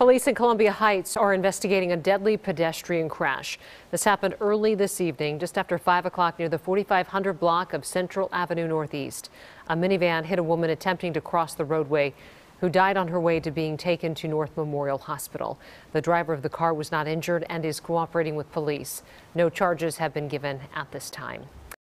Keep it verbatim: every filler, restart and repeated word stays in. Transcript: Police in Columbia Heights are investigating a deadly pedestrian crash. This happened early this evening, just after five o'clock near the forty-five hundred block of Central Avenue Northeast. A minivan hit a woman attempting to cross the roadway, who died on her way to being taken to North Memorial Hospital. The driver of the car was not injured and is cooperating with police. No charges have been given at this time.